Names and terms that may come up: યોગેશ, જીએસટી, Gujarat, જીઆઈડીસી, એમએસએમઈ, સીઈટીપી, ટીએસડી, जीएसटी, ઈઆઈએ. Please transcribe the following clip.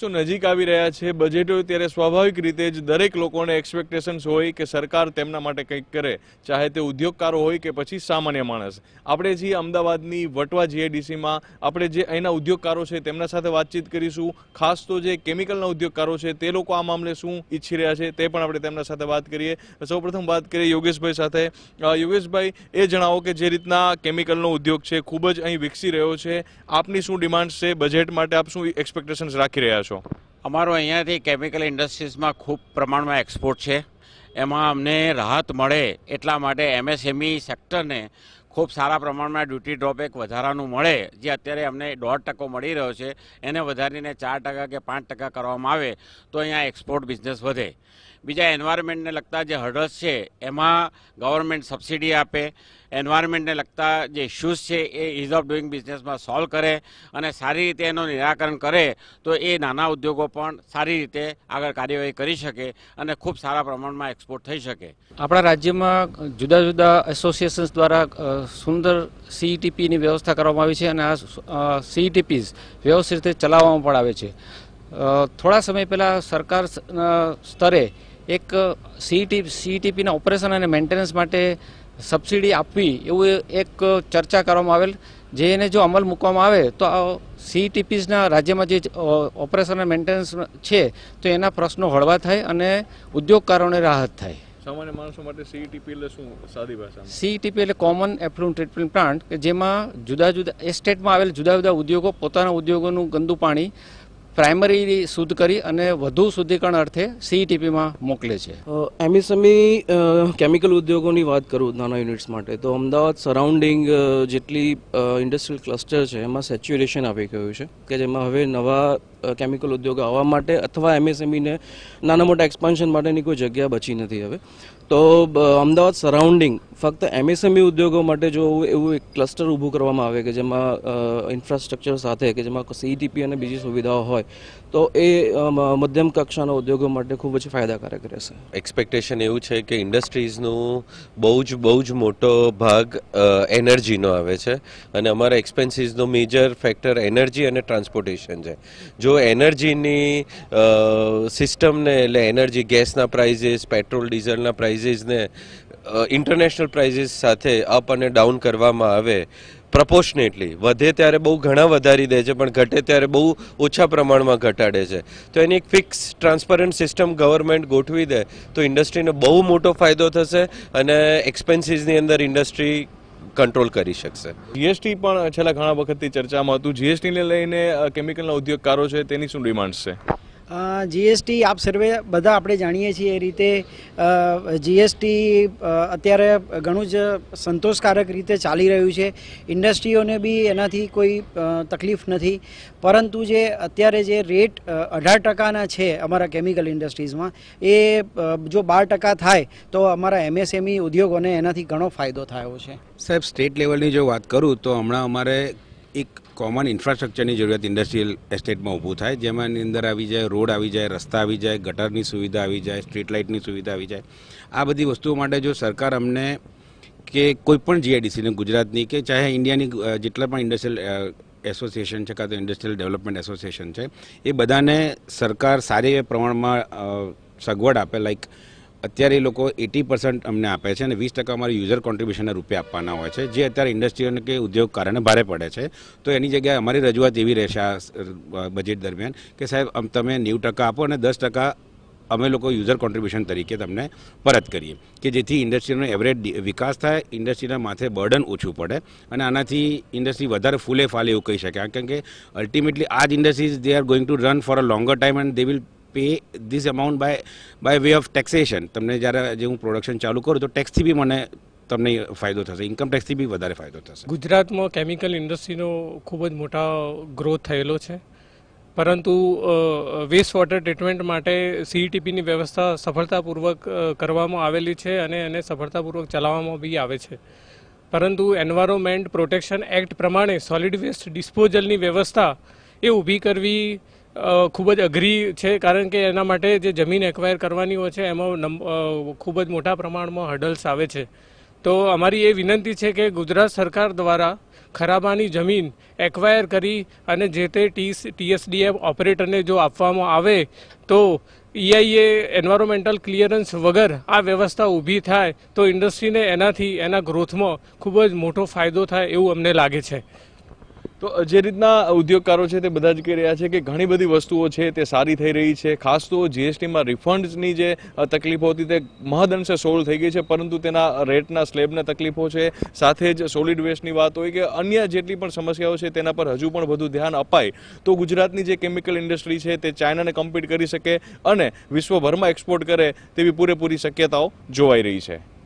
તો નજીક આવી રહ્યા છે બજેટ હોય ત્યારે સ્વાભાવિક રીતે જ દરેક લોકોને એક્સપેક્ટેશન્સ હોય કે સરકાર તેમના માટે કંઈક કરે, ચાહે તે ઉદ્યોગકારો હોય કે પછી સામાન્ય માણસ. આપણે જે અમદાવાદની વટવા જીઆઈડીસીમાં આપણે જે અહીંના ઉદ્યોગકારો છે તેમના સાથે વાતચીત કરીશું. ખાસ તો જે કેમિકલના ઉદ્યોગકારો છે તે લોકો આ મામલે શું ઈચ્છી રહ્યા છે તે પણ આપણે તેમના સાથે વાત કરીએ. સૌપ્રથમ વાત કરીએ યોગેશભાઈ સાથે. યોગેશભાઈ, એ જણાવો કે જે રીતના કેમિકલનો ઉદ્યોગ છે ખૂબ જ અહીં વિકસી રહ્યો છે, આપની શું ડિમાન્ડ છે, બજેટ માટે આપ શું એક્સપેક્ટેશન્સ રાખી રહ્યા? અમારો અહીંયાથી કેમિકલ ઇન્ડસ્ટ્રીઝમાં ખૂબ પ્રમાણમાં એક્સપોર્ટ છે. એમાં અમને રાહત મળે એટલા માટે એમએસએમઈ સેક્ટરને ખૂબ સારા પ્રમાણમાં ડ્યુટી ડ્રોપેક વધારાનું મળે, જે અત્યારે અમને 1.5% મળી રહ્યો છે, એને વધારીને 4% કે 5% કરવામાં આવે તો અહીંયા એક્સપોર્ટ બિઝનેસ વધે. બીજા એન્વાયરમેન્ટને લગતા જે હર્ડલ્સ છે એમાં ગવર્મેન્ટ સબસિડી આપે, એન્વાયરમેન્ટને લગતા જે ઇશ્યુઝ છે એ ઇઝ ઓફ ડુઇંગ બિઝનેસમાં સોલ્વ કરે અને સારી રીતે એનું નિરાકરણ કરે તો એ નાના ઉદ્યોગો પણ સારી રીતે આગળ કાર્યવાહી કરી શકે અને ખૂબ સારા પ્રમાણમાં એક્સપોર્ટ થઈ શકે. આપણા રાજ્યમાં જુદા જુદા એસોસિએશન્સ દ્વારા સુંદર સીઈટીપીની વ્યવસ્થા કરવામાં આવી છે અને આ સીઈટીપીજ વ્યવસ્થિત રીતે ચલાવવામાં પણ આવે છે. થોડા સમય પહેલાં સરકાર સ્તરે એક સીઈટીપીના ઓપરેશન અને મેન્ટેનન્સ માટે સબસિડી આપવી એવું એક ચર્ચા કરવામાં આવેલ, જે એને જો અમલ મૂકવામાં આવે તો આ સીઈટીપીજના રાજ્યમાં જે ઓપરેશન અને મેન્ટેનન્સ છે તો એના પ્રશ્નો હળવા થાય અને ઉદ્યોગકારોને રાહત થાય. સામાન્ય માણસો માટે સીઈટીપી એટલે શું સાદી ભાષામાં? સીઈટીપી એટલે કોમન એફ્લુએન્ટ ટ્રીટમેન્ટ પ્લાન્ટ, કે જેમાં જુદા જુદા એસ્ટેટમાં આવેલ જુદા જુદા ઉદ્યોગો પોતાના ઉદ્યોગોનું ગંદુ પાણી પ્રાઇમરી શુદ્ધ કરી અને વધુ શુદ્ધિકરણ અર્થે સીઈટીપીમાં મોકલે છે. એમએસએમઈ કેમિકલ ઉદ્યોગોની વાત કરું નાના યુનિટ્સ માટે તો અમદાવાદ સરાઉન્ડિંગ જેટલી ઇન્ડસ્ટ્રીયલ ક્લસ્ટર છે એમાં સેચ્યુરેશન આવી ગયું છે, કે જેમાં હવે નવા કેમિકલ ઉદ્યોગો આવવા માટે અથવા એમએસએમઈને નાના મોટા એક્સપાન્શન માટેની કોઈ જગ્યા બચી નથી હવે. તો અમદાવાદ સરાઉન્ડિંગ ફક્ત એમએસએમઈ ઉદ્યોગો માટે જો એવું એક ક્લસ્ટર ઊભું કરવામાં આવે કે જેમાં ઇન્ફ્રાસ્ટ્રક્ચર સાથે, કે જેમાં સીઈટીપી અને બીજી સુવિધાઓ હોય, તો એ મધ્યમ કક્ષાના ઉદ્યોગો માટે ખૂબ જ ફાયદાકારક રહેશે. એક્સપેક્ટેશન એવું છે કે ઇન્ડસ્ટ્રીઝનું બહુ જ મોટો ભાગ એનર્જીનો આવે છે અને અમારા એક્સપેન્સીસનો મેજર ફેક્ટર એનર્જી અને ટ્રાન્સપોર્ટેશન છે. જો એનર્જીની સિસ્ટમને એટલે એનર્જી ગેસના પ્રાઇઝિસ, પેટ્રોલ ડીઝલના પ્રાઇઝ ને ઇન્ટરનેશનલ પ્રાઇઝિસ સાથે અપ અને ડાઉન કરવામાં આવે પ્રપોર્શનેટલી, વધે ત્યારે બહુ ઘણા વધારી દે છે પણ ઘટે ત્યારે બહુ ઓછા પ્રમાણમાં ઘટાડે છે, તો એની એક ફિક્સ ટ્રાન્સપરન્ટ સિસ્ટમ ગવર્મેન્ટ ગોઠવી દે તો ઇન્ડસ્ટ્રીને બહુ મોટો ફાયદો થશે અને એક્સપેન્સીસની અંદર ઇન્ડસ્ટ્રી કંટ્રોલ કરી શકશે. જીએસટી પણ છેલ્લા ઘણા વખતથી ચર્ચામાં હતું. જીએસટીને લઈને કેમિકલના ઉદ્યોગકારો છે તેની શું ડિમાન્ડ છે? જીએસટી આપ સર્વે બધા આપણે જાણીએ છીએ એ રીતે જીએસટી અત્યારે ઘણું જ સંતોષકારક રીતે ચાલી રહ્યું છે. ઇન્ડસ્ટ્રીઓને બી એનાથી કોઈ તકલીફ નથી, પરંતુ જે અત્યારે જે રેટ 18%ના છે અમારા કેમિકલ ઇન્ડસ્ટ્રીઝમાં, એ જો 12% થાય તો અમારા એમએસએમઈ ઉદ્યોગોને એનાથી ઘણો ફાયદો થયો છે. સાહેબ, સ્ટેટ લેવલની જો વાત કરું તો હમણાં અમારે એક કોમન ઇન્ફ્રાસ્ટ્રક્ચરની જરૂરિયાત ઇન્ડસ્ટ્રીયલ એસ્ટેટમાં ઊભું થાય, જેમાં અંદર આવી જાય રોડ, આવી જાય રસ્તા, આવી જાય ગટરની સુવિધા, આવી જાય સ્ટ્રીટ લાઇટની સુવિધા, આવી જાય. આ બધી વસ્તુઓ માટે જો સરકાર અમને કે કોઈપણ જીઆઈડીસીને ગુજરાતની કે ચાહે ઇન્ડિયાની જેટલા પણ ઇન્ડસ્ટ્રીયલ એસોસિએશન છે કાં તો ઇન્ડસ્ટ્રીયલ ડેવલપમેન્ટ એસોસિએશન છે, એ બધાને સરકાર સારી એ પ્રમાણમાં સગવડ આપે. લાઇક અત્યારે એ લોકો 80% અમને આપે છે અને 20% અમારે યુઝર કોન્ટ્રીબ્યુશનના રૂપે આપવાના હોય છે, જે અત્યારે ઇન્ડસ્ટ્રીઓને કે ઉદ્યોગકારોને ભારે પડે છે. તો એની જગ્યાએ અમારી રજૂઆત એવી રહેશે આ બજેટ દરમિયાન કે સાહેબ તમે 90% આપો અને 10% અમે લોકો યુઝર કોન્ટ્રીબ્યુશન તરીકે તમને પરત કરીએ, કે જેથી ઇન્ડસ્ટ્રીનો એવરેજ વિકાસ થાય, ઇન્ડસ્ટ્રીના માથે બર્ડન ઓછું પડે અને આનાથી ઇન્ડસ્ટ્રી વધારે ફૂલે ફાલે એવું કહી શકાય. કારણ કે અલ્ટિમેટલી આ જ industries they are going to run for a longer time and they will pay this amount by way of taxation. તમને જ્યારે જે હું પ્રોડક્શન ચાલુ કરું તો ટેક્સથી બી મને તમને ફાયદો થશે, ઇન્કમ ટેક્સથી બી વધારે ફાયદો થશે. ગુજરાતમાં કેમિકલ ઇન્ડસ્ટ્રીનો ખૂબ જ મોટો ગ્રોથ થયેલો છે, પરંતુ વેસ્ટ વોટર ટ્રીટમેન્ટ માટે સીઈટીપીની વ્યવસ્થા સફળતાપૂર્વક કરવામાં આવેલી છે અને એને સફળતાપૂર્વક ચલાવવામાં બી આવે છે, પરંતુ એન્વાયરમેન્ટ પ્રોટેક્શન એક્ટ પ્રમાણે સોલિડ વેસ્ટ ડિસ્પોઝલની વ્યવસ્થા એ ઊભી કરવી ખૂબ જ અઘરી છે, કારણ કે એના માટે જે જમીન એક્વાયર કરવાની હોય છે એમાં ખૂબ જ મોટા પ્રમાણમાં હર્ડલ્સ આવે છે. तो અમારી એ વિનંતી છે કે ગુજરાત સરકાર દ્વારા ખરાબાની જમીન એક્વાયર કરી અને જે તે ટીએસડી ઓપરેટરને જો આપવામાં આવે તો ઈઆઈએ એન્વાયરમેન્ટલ ક્લિયરન્સ વગર આ વ્યવસ્થા ઊભી થાય તો ઇન્ડસ્ટ્રીને એનાથી એના ગ્રોથમાં ખૂબ જ મોટો ફાયદો થાય એવું અમને લાગે છે। तो जे रीतना उद्योगकारों है बधा ज कही रहा है कि घनी बड़ी वस्तुओं है सारी थी रही है। खास तो जीएसटी में रिफंड्सनी जे तकलीफों थी महदअंशे सोल्व थी गई है, परंतु रेटना स्लेबने तकलीफों है, साथ ज सॉलिड वेस्टनी बात हो कि अन्य जेटली पण समस्याओं है तेना पर हजू पण वधु ध्यान अपाय तो गुजरातनी जे केमिकल इंडस्ट्री है चाइना ने कम्पीट कर सके और विश्वभर में एक्सपोर्ट करे तेवी पूरेपूरी शक्यताओं जोवाई रही है।